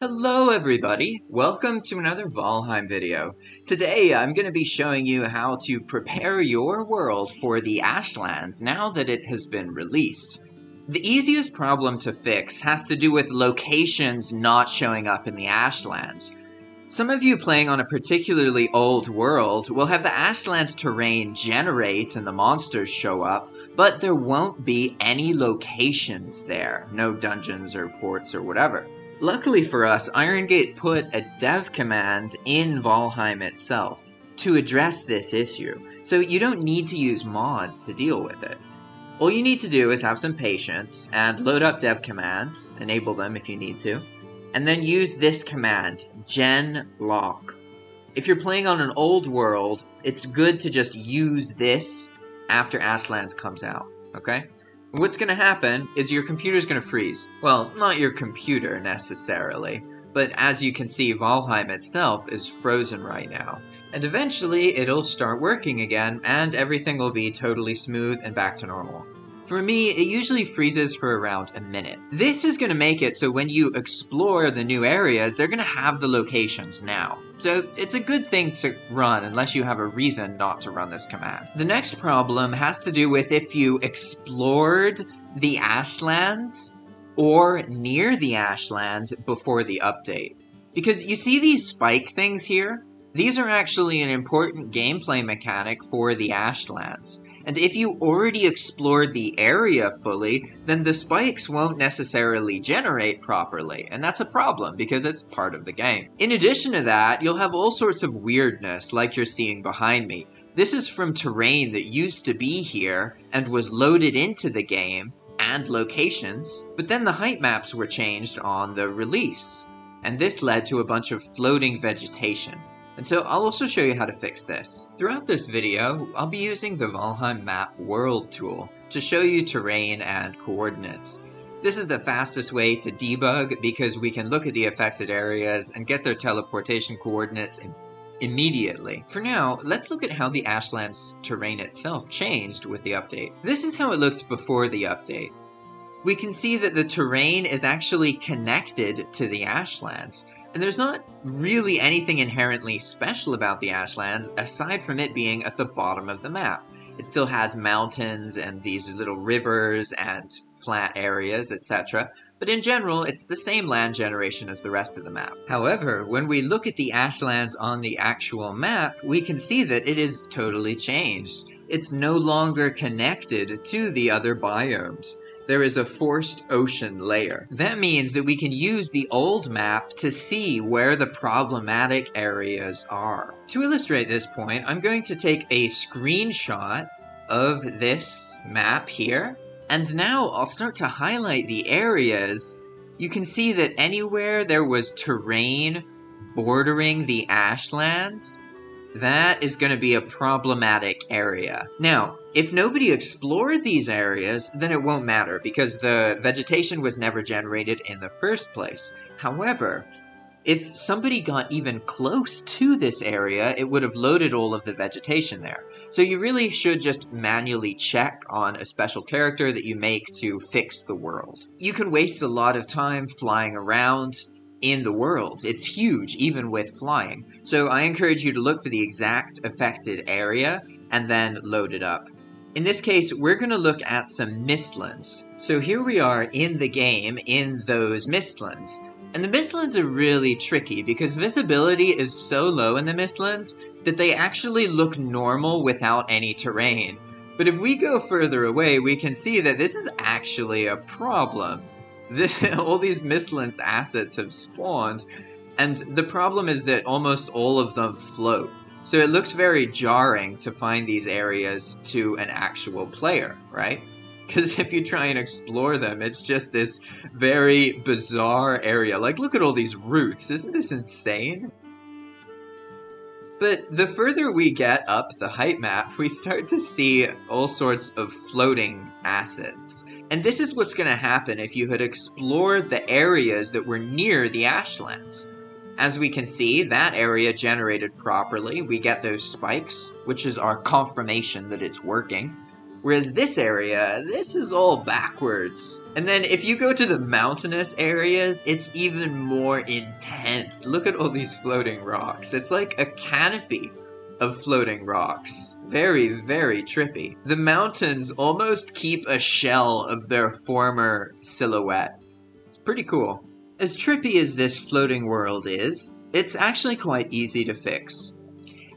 Hello everybody, welcome to another Valheim video. Today I'm going to be showing you how to prepare your world for the Ashlands now that it has been released. The easiest problem to fix has to do with locations not showing up in the Ashlands. Some of you playing on a particularly old world will have the Ashlands terrain generate and the monsters show up, but there won't be any locations there, no dungeons or forts or whatever. Luckily for us, Iron Gate put a dev command in Valheim itself to address this issue, so you don't need to use mods to deal with it. All you need to do is have some patience and load up dev commands, enable them if you need to, and then use this command, genloc. If you're playing on an old world, it's good to just use this after Ashlands comes out, okay? What's going to happen is your computer's going to freeze. Well, not your computer necessarily, but as you can see, Valheim itself is frozen right now. And eventually, it'll start working again, and everything will be totally smooth and back to normal. For me, it usually freezes for around a minute. This is going to make it so when you explore the new areas, they're going to have the locations now. So it's a good thing to run unless you have a reason not to run this command. The next problem has to do with if you explored the Ashlands or near the Ashlands before the update. Because you see these spike things here? These are actually an important gameplay mechanic for the Ashlands. And if you already explored the area fully, then the spikes won't necessarily generate properly, and that's a problem because it's part of the game. In addition to that, you'll have all sorts of weirdness like you're seeing behind me. This is from terrain that used to be here and was loaded into the game and locations, but then the height maps were changed on the release, and this led to a bunch of floating vegetation. And so I'll also show you how to fix this. Throughout this video, I'll be using the Valheim Map World tool to show you terrain and coordinates. This is the fastest way to debug because we can look at the affected areas and get their teleportation coordinates immediately. For now, let's look at how the Ashlands terrain itself changed with the update. This is how it looked before the update. We can see that the terrain is actually connected to the Ashlands. And there's not really anything inherently special about the Ashlands, aside from it being at the bottom of the map. It still has mountains and these little rivers and flat areas, etc. But in general, it's the same land generation as the rest of the map. However, when we look at the Ashlands on the actual map, we can see that it is totally changed. It's no longer connected to the other biomes. There is a forced ocean layer. That means that we can use the old map to see where the problematic areas are. To illustrate this point, I'm going to take a screenshot of this map here, and now I'll start to highlight the areas. You can see that anywhere there was terrain bordering the Ashlands, that is going to be a problematic area. Now, if nobody explored these areas, then it won't matter because the vegetation was never generated in the first place. However, if somebody got even close to this area, it would have loaded all of the vegetation there. So you really should just manually check on a special character that you make to fix the world. You can waste a lot of time flying around in the world. It's huge, even with flying. So I encourage you to look for the exact affected area and then load it up. In this case, we're going to look at some Mistlands. So here we are in the game in those Mistlands. And the Mistlands are really tricky because visibility is so low in the Mistlands that they actually look normal without any terrain. But if we go further away, we can see that this is actually a problem. All these Mistlands assets have spawned, and the problem is that almost all of them float. So it looks very jarring to find these areas to an actual player, right? Because if you try and explore them, it's just this very bizarre area. Like, look at all these roots. Isn't this insane? But the further we get up the height map, we start to see all sorts of floating assets. And this is what's going to happen if you had explored the areas that were near the Ashlands. As we can see, that area generated properly. We get those spikes, which is our confirmation that it's working. Whereas this area, this is all backwards. And then if you go to the mountainous areas, it's even more intense. Look at all these floating rocks. It's like a canopy of floating rocks. Very, very trippy. The mountains almost keep a shell of their former silhouette. It's pretty cool. As trippy as this floating world is, it's actually quite easy to fix.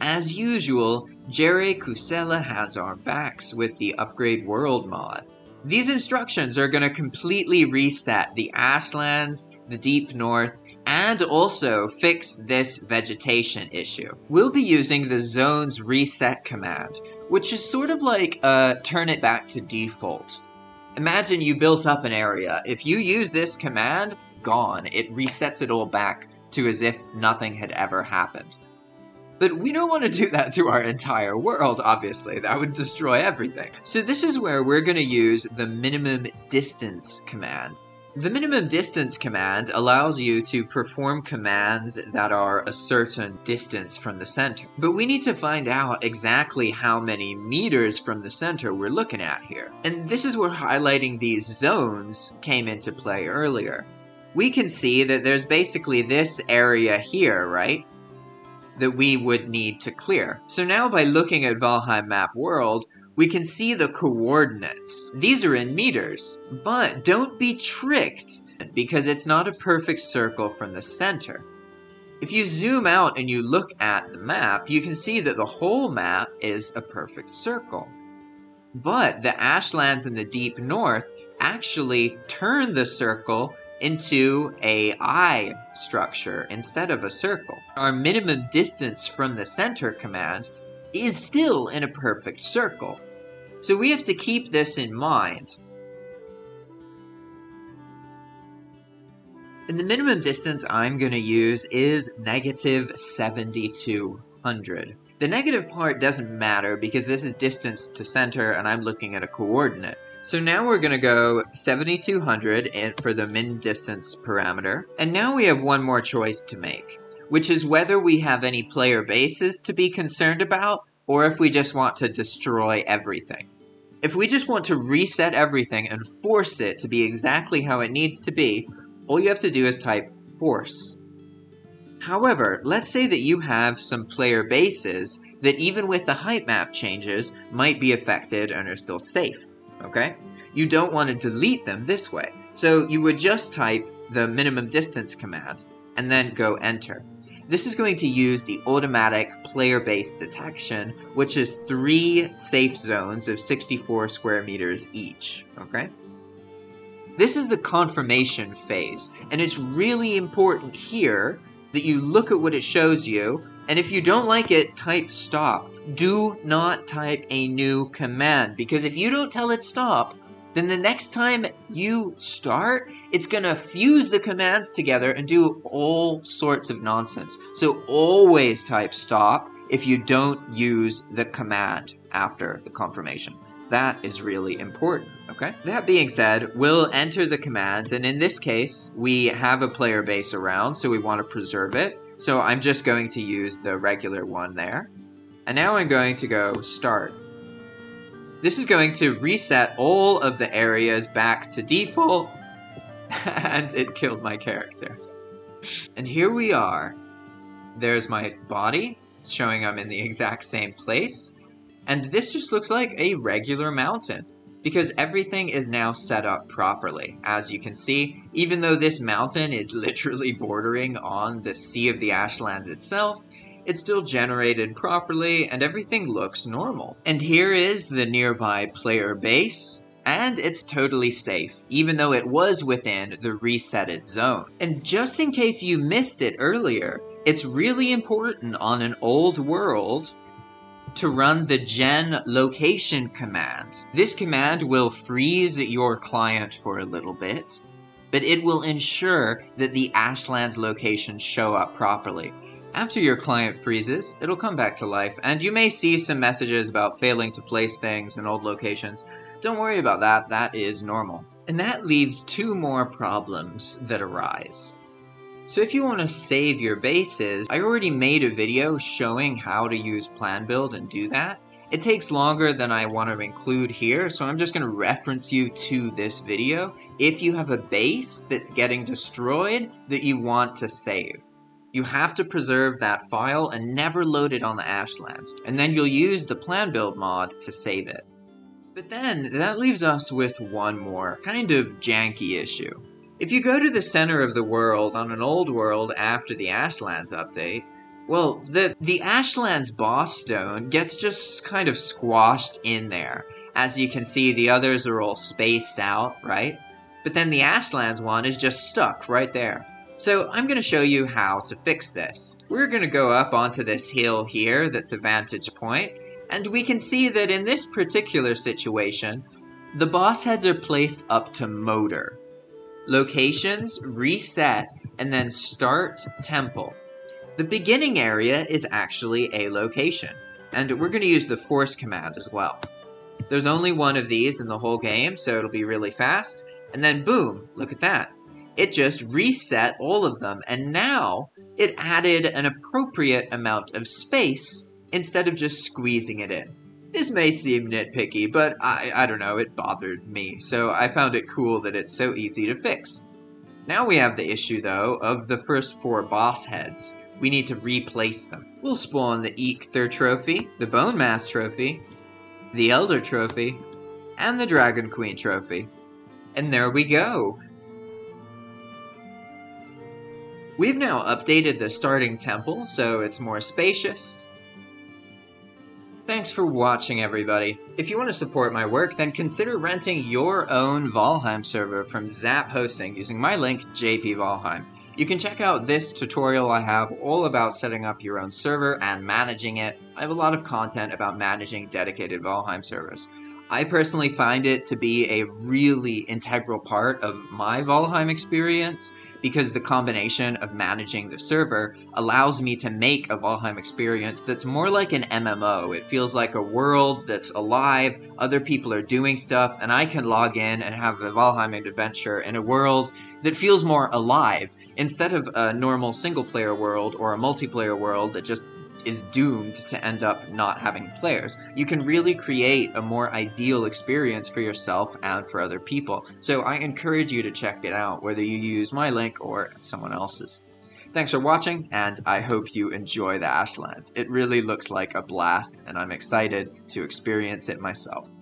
As usual, Jerry Kusella has our backs with the Upgrade World mod. These instructions are going to completely reset the Ashlands, the Deep North, and also fix this vegetation issue. We'll be using the Zones Reset command, which is sort of like a turn it back to default. Imagine you built up an area. If you use this command, gone. It resets it all back to as if nothing had ever happened. But we don't want to do that to our entire world, obviously. That would destroy everything. So this is where we're going to use the minimum distance command. The minimum distance command allows you to perform commands that are a certain distance from the center. But we need to find out exactly how many meters from the center we're looking at here. And this is where highlighting these zones came into play earlier. We can see that there's basically this area here, right? That we would need to clear. So now by looking at Valheim Map World, we can see the coordinates. These are in meters, but don't be tricked because it's not a perfect circle from the center. If you zoom out and you look at the map, you can see that the whole map is a perfect circle. But the Ashlands and the Deep North actually turn the circle into an eye structure instead of a circle. Our minimum distance from the center command is still in a perfect circle. So we have to keep this in mind. And the minimum distance I'm going to use is negative 7,200. The negative part doesn't matter because this is distance to center and I'm looking at a coordinate. So now we're going to go 7,200 for the min distance parameter. And now we have one more choice to make, which is whether we have any player bases to be concerned about or if we just want to destroy everything. If we just want to reset everything and force it to be exactly how it needs to be, all you have to do is type force. However, let's say that you have some player bases that even with the height map changes might be affected and are still safe. Okay? You don't want to delete them this way. So you would just type the minimum distance command and then go enter. This is going to use the automatic player base detection, which is 3 safe zones of 64 square meters each. Okay? This is the confirmation phase, and it's really important here that you look at what it shows you, and if you don't like it, type stop. Do not type a new command, because if you don't tell it stop, then the next time you start, it's gonna fuse the commands together and do all sorts of nonsense. So always type stop if you don't use the command after the confirmation. That is really important, okay? That being said, we'll enter the commands, and in this case, we have a player base around, so we want to preserve it. So I'm just going to use the regular one there. And now I'm going to go start. This is going to reset all of the areas back to default, and it killed my character. And here we are. There's my body, showing I'm in the exact same place, and this just looks like a regular mountain, because everything is now set up properly. As you can see, even though this mountain is literally bordering on the Sea of the Ashlands itself, it's still generated properly and everything looks normal. And here is the nearby player base, and it's totally safe, even though it was within the resetted zone. And just in case you missed it earlier, it's really important on an old world to run the genloc command. This command will freeze your client for a little bit, but it will ensure that the Ashlands locations show up properly. After your client freezes, it'll come back to life, and you may see some messages about failing to place things in old locations. Don't worry about that, that is normal. And that leaves 2 more problems that arise. So if you want to save your bases, I already made a video showing how to use Plan Build and do that. It takes longer than I want to include here, so I'm just going to reference you to this video if you have a base that's getting destroyed that you want to save. You have to preserve that file and never load it on the Ashlands, and then you'll use the Plan Build mod to save it. But then, that leaves us with one more, kind of janky issue. If you go to the center of the world on an old world after the Ashlands update, well, the Ashlands boss stone gets just kind of squashed in there. As you can see, the others are all spaced out, right? But then the Ashlands one is just stuck right there. So I'm going to show you how to fix this. We're going to go up onto this hill here that's a vantage point, and we can see that in this particular situation, the boss heads are placed up to motor. Locations, reset, and then start temple. The beginning area is actually a location, and we're going to use the force command as well. There's only one of these in the whole game, so it'll be really fast, and then boom, look at that. It just reset all of them, and now it added an appropriate amount of space instead of just squeezing it in. This may seem nitpicky, but I don't know, it bothered me, so I found it cool that it's so easy to fix. Now we have the issue, though, of the first four boss heads. We need to replace them. We'll spawn the Eikthyr trophy, the Bone Mass trophy, the Elder trophy, and the Dragon Queen trophy. And there we go! We've now updated the starting temple, so it's more spacious. Thanks for watching, everybody. If you want to support my work, then consider renting your own Valheim server from Zap Hosting using my link, jpvalheim. You can check out this tutorial I have all about setting up your own server and managing it. I have a lot of content about managing dedicated Valheim servers. I personally find it to be a really integral part of my Valheim experience because the combination of managing the server allows me to make a Valheim experience that's more like an MMO. It feels like a world that's alive, other people are doing stuff, and I can log in and have a Valheim adventure in a world that feels more alive instead of a normal single-player world or a multiplayer world that just is doomed to end up not having players. You can really create a more ideal experience for yourself and for other people, so I encourage you to check it out, whether you use my link or someone else's. Thanks for watching, and I hope you enjoy the Ashlands. It really looks like a blast, and I'm excited to experience it myself.